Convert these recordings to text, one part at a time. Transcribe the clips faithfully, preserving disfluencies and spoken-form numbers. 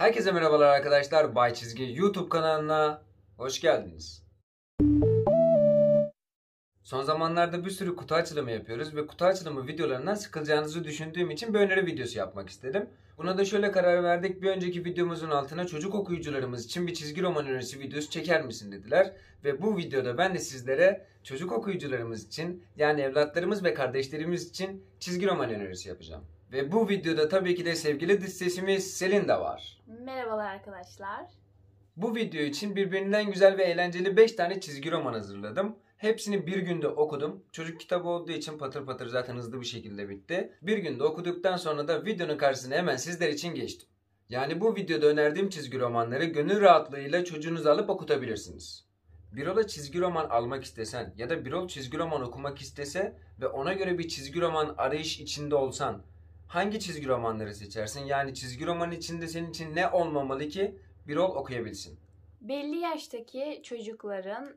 Herkese merhabalar arkadaşlar. Bay Çizgi YouTube kanalına hoş geldiniz. Son zamanlarda bir sürü kutu açılımı yapıyoruz ve kutu açılımı videolarından sıkılacağınızı düşündüğüm için bir öneri videosu yapmak istedim. Buna da şöyle karar verdik. Bir önceki videomuzun altına çocuk okuyucularımız için bir çizgi roman önerisi videosu çeker misin dediler. Ve bu videoda ben de sizlere çocuk okuyucularımız için, yani evlatlarımız ve kardeşlerimiz için çizgi roman önerisi yapacağım. Ve bu videoda tabii ki de sevgili dış sesimiz Selin de var. Merhabalar arkadaşlar. Bu video için birbirinden güzel ve eğlenceli beş tane çizgi roman hazırladım. Hepsini bir günde okudum. Çocuk kitabı olduğu için patır patır zaten hızlı bir şekilde bitti. Bir günde okuduktan sonra da videonun karşısına hemen sizler için geçtim. Yani bu videoda önerdiğim çizgi romanları gönül rahatlığıyla çocuğunuzu alıp okutabilirsiniz. Birol'a çizgi roman almak istesen ya da Birol çizgi roman okumak istese ve ona göre bir çizgi roman arayış içinde olsan hangi çizgi romanları seçersin? Yani çizgi romanın içinde senin için ne olmamalı ki Birol okuyabilsin? Belli yaştaki çocukların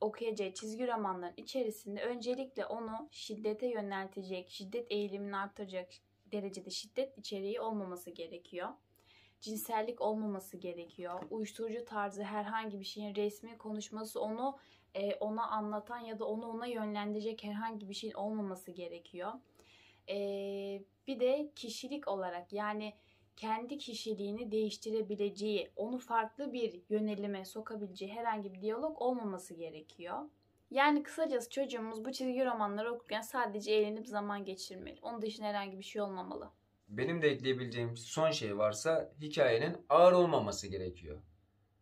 okuyacağı çizgi romanların içerisinde öncelikle onu şiddete yöneltecek, şiddet eğilimini arttıracak derecede şiddet içeriği olmaması gerekiyor. Cinsellik olmaması gerekiyor. Uyuşturucu tarzı herhangi bir şeyin resmi konuşması, onu e, ona anlatan ya da onu ona yönlendirecek herhangi bir şeyin olmaması gerekiyor. E, bir de kişilik olarak, yani kendi kişiliğini değiştirebileceği, onu farklı bir yönelime sokabileceği herhangi bir diyalog olmaması gerekiyor. Yani kısacası çocuğumuz bu çizgi romanları okurken sadece eğlenip zaman geçirmeli. Onun dışında herhangi bir şey olmamalı. Benim de ekleyebileceğim son şey varsa, hikayenin ağır olmaması gerekiyor.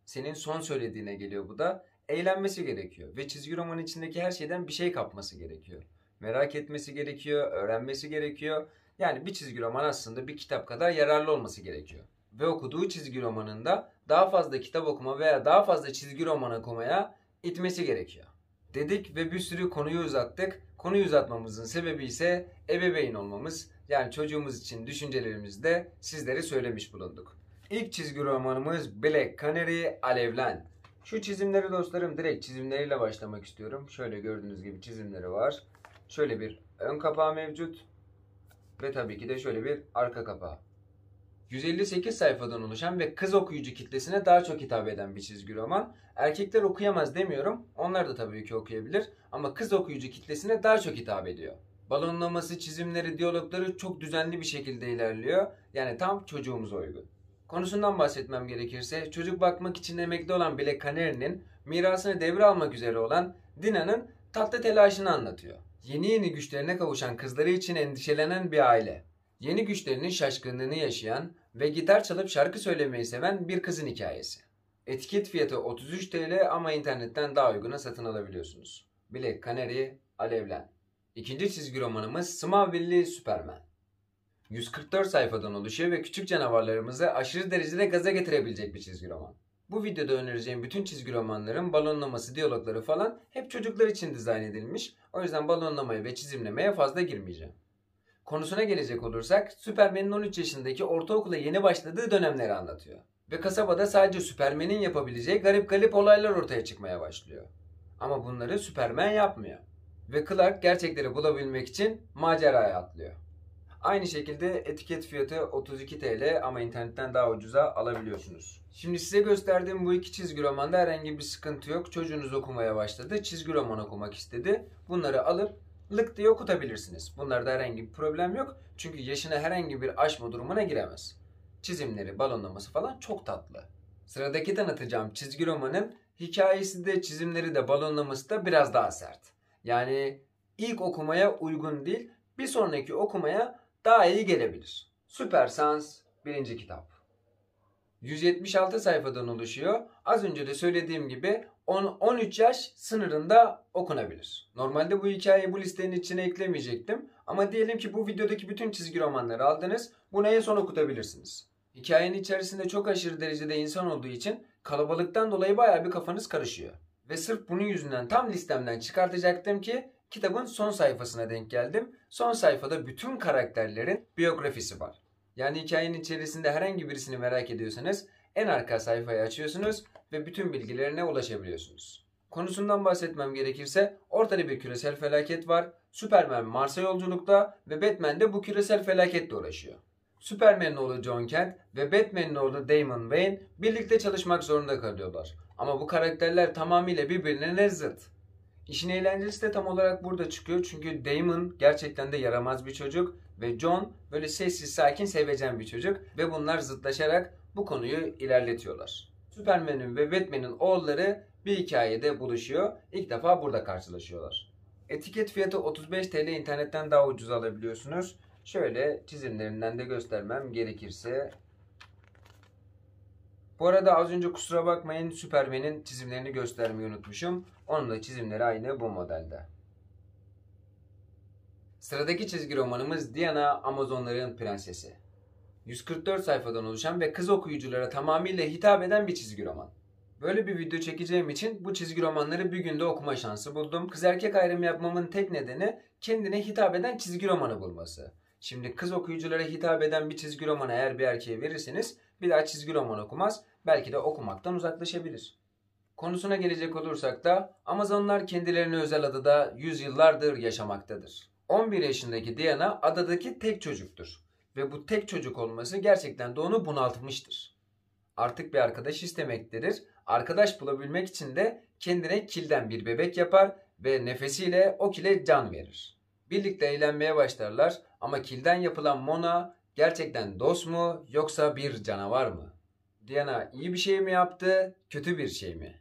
Senin son söylediğine geliyor bu da. Eğlenmesi gerekiyor ve çizgi romanın içindeki her şeyden bir şey kapması gerekiyor. Merak etmesi gerekiyor, öğrenmesi gerekiyor. Yani bir çizgi roman aslında bir kitap kadar yararlı olması gerekiyor. Ve okuduğu çizgi romanında daha fazla kitap okuma veya daha fazla çizgi roman okumaya itmesi gerekiyor. Dedik ve bir sürü konuyu uzattık. Konuyu uzatmamızın sebebi ise ebeveyn olmamız. Yani çocuğumuz için düşüncelerimizi de sizlere söylemiş bulunduk. İlk çizgi romanımız Black Canary Alevland. Şu çizimleri dostlarım, direkt çizimleriyle başlamak istiyorum. Şöyle gördüğünüz gibi çizimleri var. Şöyle bir ön kapağı mevcut. Ve tabii ki de şöyle bir arka kapağı. yüz elli sekiz sayfadan oluşan ve kız okuyucu kitlesine daha çok hitap eden bir çizgi roman. Erkekler okuyamaz demiyorum. Onlar da tabii ki okuyabilir. Ama kız okuyucu kitlesine daha çok hitap ediyor. Balonlaması, çizimleri, diyalogları çok düzenli bir şekilde ilerliyor. Yani tam çocuğumuza uygun. Konusundan bahsetmem gerekirse, çocuk bakmak için emekli olan Bile Kanner'in mirasını devralmak üzere olan Dina'nın tatlı telaşını anlatıyor. Yeni yeni güçlerine kavuşan kızları için endişelenen bir aile. Yeni güçlerinin şaşkınlığını yaşayan ve gitar çalıp şarkı söylemeyi seven bir kızın hikayesi. Etiket fiyatı otuz üç TL ama internetten daha uyguna satın alabiliyorsunuz. Bile Kanner Alevland. İkinci çizgi romanımız Smallville Superman. yüz kırk dört sayfadan oluşuyor ve küçük canavarlarımızı aşırı derecede gaza getirebilecek bir çizgi roman. Bu videoda önereceğim bütün çizgi romanların balonlaması, diyalogları falan hep çocuklar için dizayn edilmiş. O yüzden balonlamaya ve çizimlemeye fazla girmeyeceğim. Konusuna gelecek olursak, Superman'in on üç yaşındaki ortaokula yeni başladığı dönemleri anlatıyor. Ve kasabada sadece Superman'in yapabileceği garip garip olaylar ortaya çıkmaya başlıyor. Ama bunları Superman yapmıyor. Ve Clark gerçekleri bulabilmek için maceraya atlıyor. Aynı şekilde etiket fiyatı otuz iki TL ama internetten daha ucuza alabiliyorsunuz. Şimdi size gösterdiğim bu iki çizgi romanda herhangi bir sıkıntı yok. Çocuğunuz okumaya başladı, çizgi roman okumak istedi. Bunları alıp lık diye okutabilirsiniz. Bunlarda herhangi bir problem yok. Çünkü yaşına herhangi bir aşma durumuna giremez. Çizimleri, balonlaması falan çok tatlı. Sıradaki tanıtacağım çizgi romanın hikayesi de, çizimleri de, balonlaması da biraz daha sert. Yani ilk okumaya uygun değil, bir sonraki okumaya daha iyi gelebilir. Süpersans birinci kitap. yüz yetmiş altı sayfadan oluşuyor. Az önce de söylediğim gibi on on üç yaş sınırında okunabilir. Normalde bu hikayeyi bu listenin içine eklemeyecektim. Ama diyelim ki bu videodaki bütün çizgi romanları aldınız. Bunu en son okutabilirsiniz. Hikayenin içerisinde çok aşırı derecede insan olduğu için kalabalıktan dolayı bayağı bir kafanız karışıyor. Ve sırf bunun yüzünden tam listemden çıkartacaktım ki kitabın son sayfasına denk geldim. Son sayfada bütün karakterlerin biyografisi var. Yani hikayenin içerisinde herhangi birisini merak ediyorsanız en arka sayfayı açıyorsunuz ve bütün bilgilerine ulaşabiliyorsunuz. Konusundan bahsetmem gerekirse, ortada bir küresel felaket var. Superman Mars'a yolculukta ve Batman de bu küresel felaketle uğraşıyor. Superman'in oğlu John Kent ve Batman'in oğlu Damian Wayne birlikte çalışmak zorunda kalıyorlar. Ama bu karakterler tamamıyla birbirine zıt. İşin eğlencesi de tam olarak burada çıkıyor çünkü Damian gerçekten de yaramaz bir çocuk ve John böyle sessiz, sakin, sevecen bir çocuk ve bunlar zıtlaşarak bu konuyu ilerletiyorlar. Superman'in ve Batman'in oğulları bir hikayede buluşuyor. İlk defa burada karşılaşıyorlar. Etiket fiyatı otuz beş TL, internetten daha ucuz alabiliyorsunuz. Şöyle çizimlerinden de göstermem gerekirse. Bu arada az önce kusura bakmayın, Superman'in çizimlerini göstermeyi unutmuşum. Onun da çizimleri aynı bu modelde. Sıradaki çizgi romanımız Diana, Amazonların Prensesi. yüz kırk dört sayfadan oluşan ve kız okuyuculara tamamıyla hitap eden bir çizgi roman. Böyle bir video çekeceğim için bu çizgi romanları bir günde okuma şansı buldum. Kız erkek ayrımı yapmamın tek nedeni kendine hitap eden çizgi romanı bulması. Şimdi kız okuyuculara hitap eden bir çizgi romanı eğer bir erkeğe verirseniz bir daha çizgi roman okumaz, belki de okumaktan uzaklaşabilir. Konusuna gelecek olursak da Amazonlar kendilerine özel adada yüzyıllardır yaşamaktadır. on bir yaşındaki Diana adadaki tek çocuktur ve bu tek çocuk olması gerçekten de onu bunaltmıştır. Artık bir arkadaş istemektedir. Arkadaş bulabilmek için de kendine kilden bir bebek yapar ve nefesiyle o kile can verir. Birlikte eğlenmeye başlarlar ama kilden yapılan Mona gerçekten dost mu yoksa bir canavar mı? Diana iyi bir şey mi yaptı, kötü bir şey mi?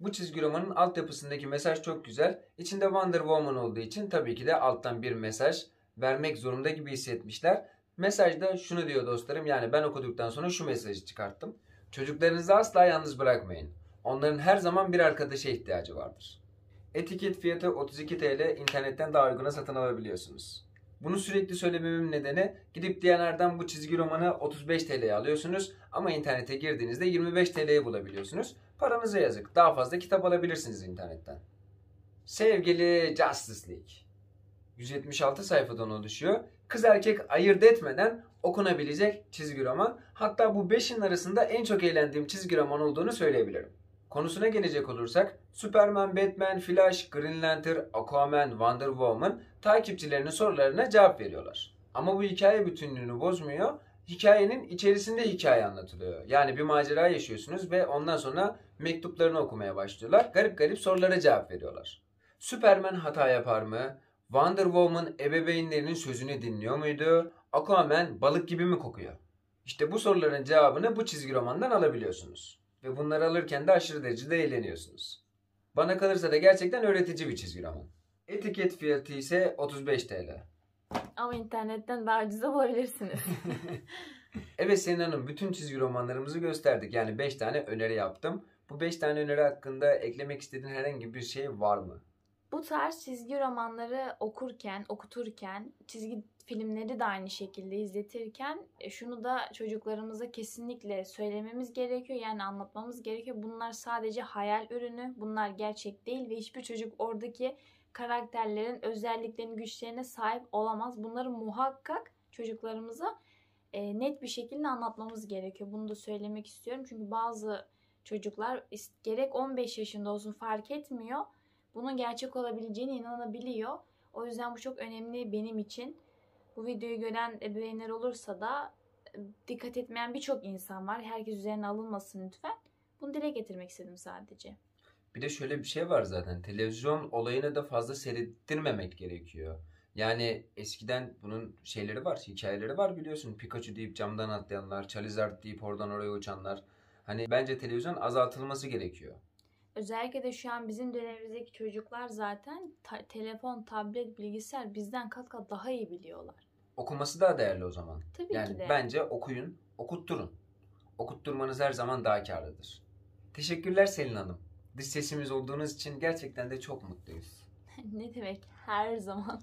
Bu çizgi romanın altyapısındaki mesaj çok güzel. İçinde Wonder Woman olduğu için tabii ki de alttan bir mesaj vermek zorunda gibi hissetmişler. Mesajda şunu diyor dostlarım, yani ben okuduktan sonra şu mesajı çıkarttım. Çocuklarınızı asla yalnız bırakmayın. Onların her zaman bir arkadaşa ihtiyacı vardır. Etiket fiyatı otuz iki TL, internetten daha uyguna satın alabiliyorsunuz. Bunu sürekli söylememin nedeni gidip Diyanar'dan bu çizgi romanı otuz beş TL'ye alıyorsunuz ama internete girdiğinizde yirmi beş TL'ye bulabiliyorsunuz. Paranıza yazık, daha fazla kitap alabilirsiniz internetten. Sevgili Justice League. yüz yetmiş altı sayfadan oluşuyor. Kız erkek ayırt etmeden okunabilecek çizgi roman. Hatta bu beşinin arasında en çok eğlendiğim çizgi roman olduğunu söyleyebilirim. Konusuna gelecek olursak Superman, Batman, Flash, Green Lantern, Aquaman, Wonder Woman takipçilerinin sorularına cevap veriyorlar. Ama bu hikaye bütünlüğünü bozmuyor. Hikayenin içerisinde hikaye anlatılıyor. Yani bir macera yaşıyorsunuz ve ondan sonra mektuplarını okumaya başlıyorlar. Garip garip sorulara cevap veriyorlar. Superman hata yapar mı? Wonder Woman ebeveynlerinin sözünü dinliyor muydu? Aquaman balık gibi mi kokuyor? İşte bu soruların cevabını bu çizgi romandan alabiliyorsunuz. Ve bunları alırken de aşırı derecede eğleniyorsunuz. Bana kalırsa da gerçekten öğretici bir çizgi roman. Etiket fiyatı ise otuz beş TL. Ama internetten daha ucuz alabilirsiniz. Evet Selin Hanım, bütün çizgi romanlarımızı gösterdik. Yani beş tane öneri yaptım. Bu beş tane öneri hakkında eklemek istediğin herhangi bir şey var mı? Bu tarz çizgi romanları okurken, okuturken, çizgi filmleri de aynı şekilde izletirken şunu da çocuklarımıza kesinlikle söylememiz gerekiyor. Yani anlatmamız gerekiyor. Bunlar sadece hayal ürünü, bunlar gerçek değil ve hiçbir çocuk oradaki karakterlerin özelliklerini, güçlerine sahip olamaz. Bunları muhakkak çocuklarımıza e, net bir şekilde anlatmamız gerekiyor. Bunu da söylemek istiyorum. Çünkü bazı çocuklar gerek on beş yaşında olsun fark etmiyor. Bunun gerçek olabileceğine inanabiliyor. O yüzden bu çok önemli benim için. Bu videoyu gören ebeveynler olursa da dikkat etmeyen birçok insan var. Herkes üzerine alınmasın lütfen. Bunu dile getirmek istedim sadece. Bir de şöyle bir şey var zaten. Televizyon olayına da fazla seyrettirmemek gerekiyor. Yani eskiden bunun şeyleri var, hikayeleri var biliyorsun. Pikachu deyip camdan atlayanlar, Charizard deyip oradan oraya uçanlar. Hani bence televizyon azaltılması gerekiyor. Özellikle de şu an bizim dönemimizdeki çocuklar zaten ta telefon, tablet, bilgisayar bizden kat kat daha iyi biliyorlar. Okuması daha değerli o zaman. Tabii yani ki de. Bence okuyun, okutturun. Okutturmanız her zaman daha kârlıdır. Teşekkürler Selin Hanım. Dış sesimiz olduğunuz için gerçekten de çok mutluyuz. Ne demek, her zaman.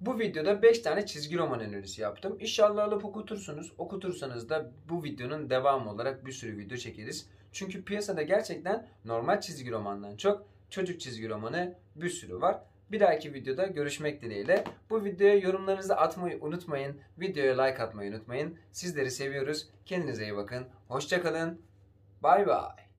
Bu videoda beş tane çizgi roman önerisi yaptım. İnşallah alıp okutursunuz. Okutursanız da bu videonun devamı olarak bir sürü video çekeriz. Çünkü piyasada gerçekten normal çizgi romandan çok çocuk çizgi romanı bir sürü var. Bir dahaki videoda görüşmek dileğiyle. Bu videoya yorumlarınızı atmayı unutmayın. Videoya like atmayı unutmayın. Sizleri seviyoruz. Kendinize iyi bakın. Hoşça kalın. Bay bay.